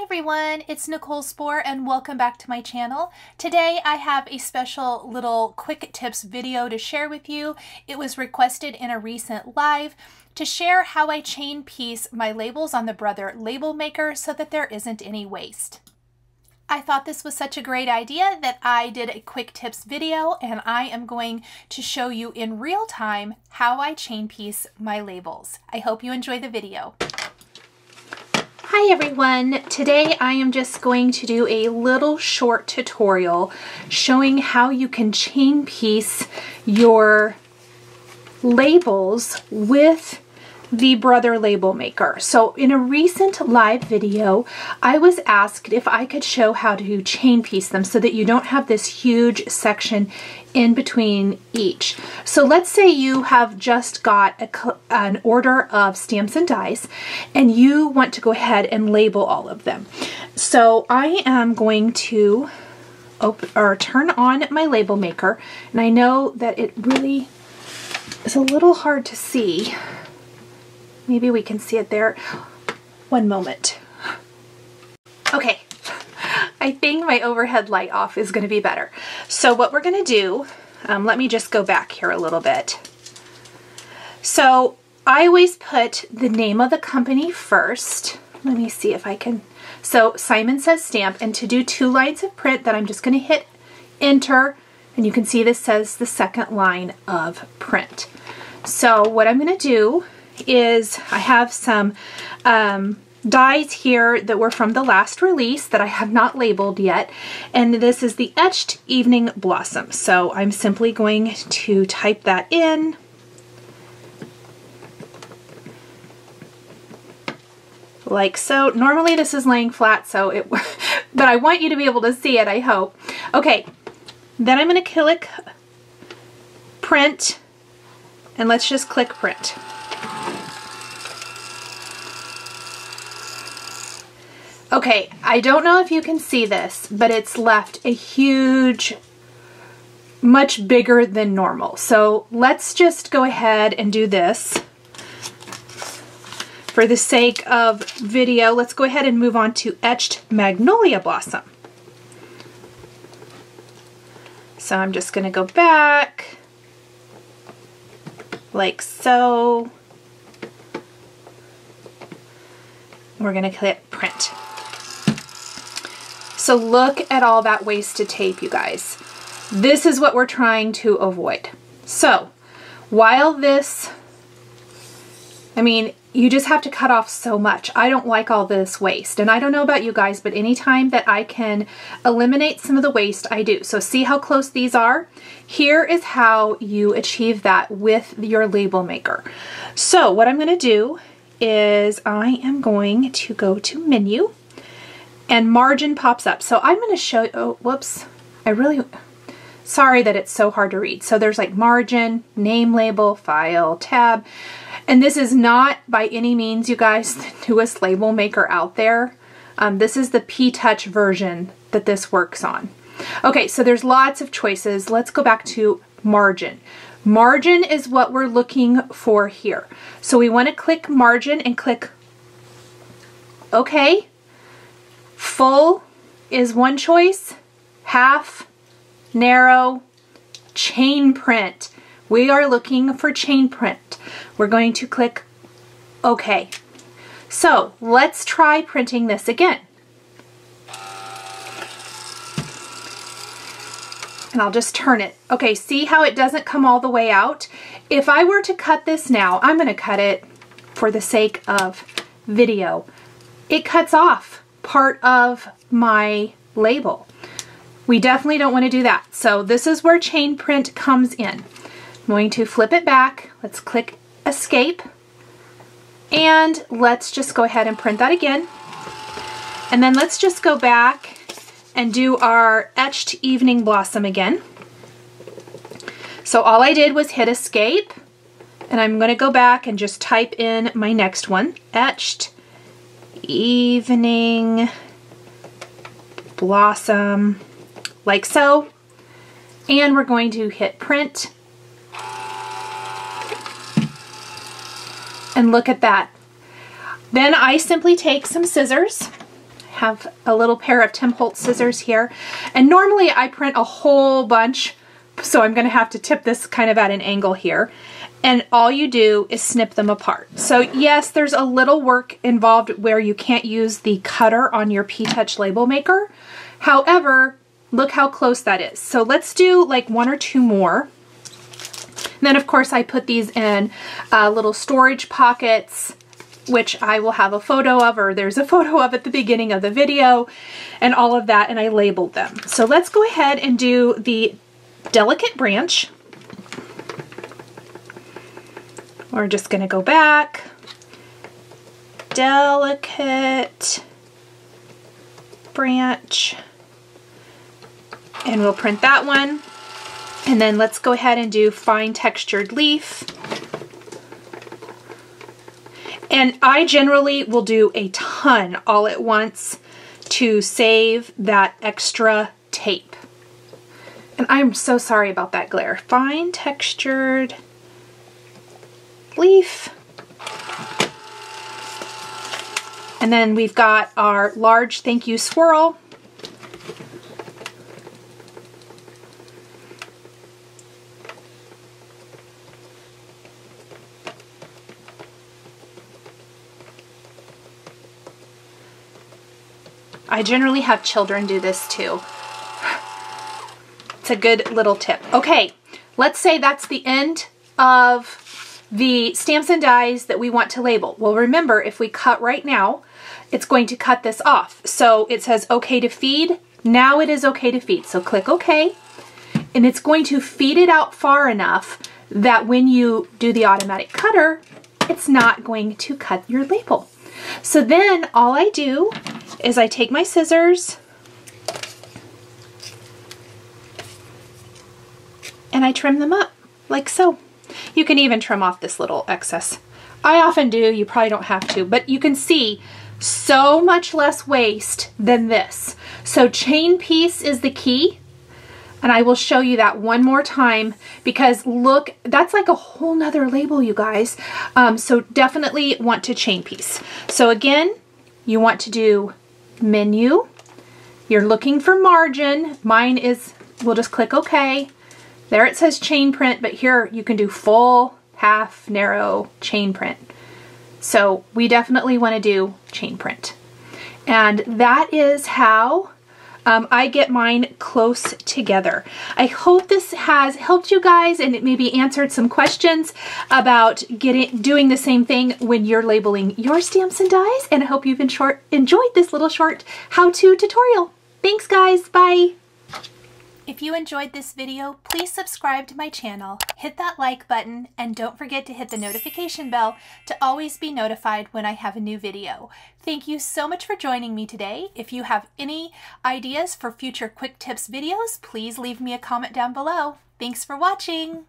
Hi everyone, it's Nicole Spohr and welcome back to my channel. Today I have a special little quick tips video to share with you. It was requested in a recent live to share how I chain piece my labels on the Brother label maker so that there isn't any waste. I thought this was such a great idea that I did a quick tips video, and I am going to show you in real time how I chain piece my labels. I hope you enjoy the video. Hi everyone! Today I am just going to do a little short tutorial showing how you can chain piece your labels with the Brother label maker. So in a recent live video, I was asked if I could show how to chain piece them so that you don't have this huge section in between each. So let's say you have just got an order of stamps and dies and you want to go ahead and label all of them. So I am going to open or turn on my label maker, and I know that it really is a little hard to see. Maybe we can see it there. One moment. Okay, I think my overhead light off is going to be better. So what we're going to do, let me just go back here a little bit. So I always put the name of the company first. Let me see if I can. So Simon Says Stamp, and to do two lines of print, then I'm just going to hit enter, and you can see this says the second line of print. So what I'm going to do is I have some dies here that were from the last release that I have not labeled yet, and this is the Etched Evening Blossom. So I'm simply going to type that in, like so. Normally this is laying flat, so it but I want you to be able to see it, I hope. Okay, then I'm going to click print, and let's just click print. Okay, I don't know if you can see this, but it's left a huge, much bigger than normal. So let's just go ahead and do this. For the sake of video, let's go ahead and move on to Etched Magnolia Blossom. So I'm just going to go back, like so. We're going to click print. So look at all that wasted tape, you guys. This is what we're trying to avoid. So while this, I mean, you just have to cut off so much. I don't like all this waste, and I don't know about you guys, but anytime that I can eliminate some of the waste, I do. So see how close these are? Here is how you achieve that with your label maker. So what I'm gonna do is I am going to go to menu, and margin pops up. So I'm going to show you, oh, whoops, I really, sorry that it's so hard to read. So there's like margin, name label, file, tab, and this is not by any means, you guys, the newest label maker out there. This is the P-Touch version that this works on. Okay, so there's lots of choices. Let's go back to margin. Margin is what we're looking for here. So we want to click margin and click okay. Full is one choice, half, narrow, chain print. We are looking for chain print. We're going to click OK. So let's try printing this again. And I'll just turn it. Okay, see how it doesn't come all the way out? If I were to cut this now, I'm going to cut it for the sake of video. It cuts off part of my label. We definitely don't want to do that. So this is where chain print comes in. I'm going to flip it back. Let's click escape, and let's just go ahead and print that again. And then let's just go back and do our Etched Evening Blossom again. So all I did was hit escape, and I'm going to go back and just type in my next one, Etched Evening Blossom, like so, and we're going to hit print, and look at that. Then I simply take some scissors, have a little pair of Tim Holtz scissors here. And normally I print a whole bunch, so I'm going to have to tip this kind of at an angle here. And all you do is snip them apart. So yes, there's a little work involved where you can't use the cutter on your P-Touch label maker. However, look how close that is. So let's do like one or two more. And then of course I put these in little storage pockets, which I will have a photo of, or there's a photo of at the beginning of the video and all of that, and I labeled them. So let's go ahead and do the delicate branch. We're just gonna go back, delicate branch, and we'll print that one. And then let's go ahead and do fine textured leaf. And I generally will do a ton all at once to save that extra tape. And I'm so sorry about that glare. Fine textured leaf. And then we've got our large thank you swirl. I generally have children do this too. It's a good little tip. Okay, let's say that's the end of the stamps and dies that we want to label. Well, remember, if we cut right now, it's going to cut this off. So it says okay to feed. Now it is okay to feed. So click okay, and it's going to feed it out far enough that when you do the automatic cutter, it's not going to cut your label. So then all I do is I take my scissors and I trim them up like so. You can even trim off this little excess. I often do, you probably don't have to, but you can see so much less waste than this. So chain piece is the key, and I will show you that one more time, because look, that's like a whole nother label, you guys. So definitely want to chain piece. So again, you want to do menu, you're looking for margin. Mine is, we'll just click okay. There it says chain print, but here you can do full, half, narrow, chain print. So we definitely want to do chain print. And that is how I get mine close together. I hope this has helped you guys, and it maybe answered some questions about doing the same thing when you're labeling your stamps and dies, and I hope you've enjoyed this little short how-to tutorial. Thanks guys, bye! If you enjoyed this video, please subscribe to my channel, hit that like button, and don't forget to hit the notification bell to always be notified when I have a new video. Thank you so much for joining me today. If you have any ideas for future quick tips videos, please leave me a comment down below. Thanks for watching!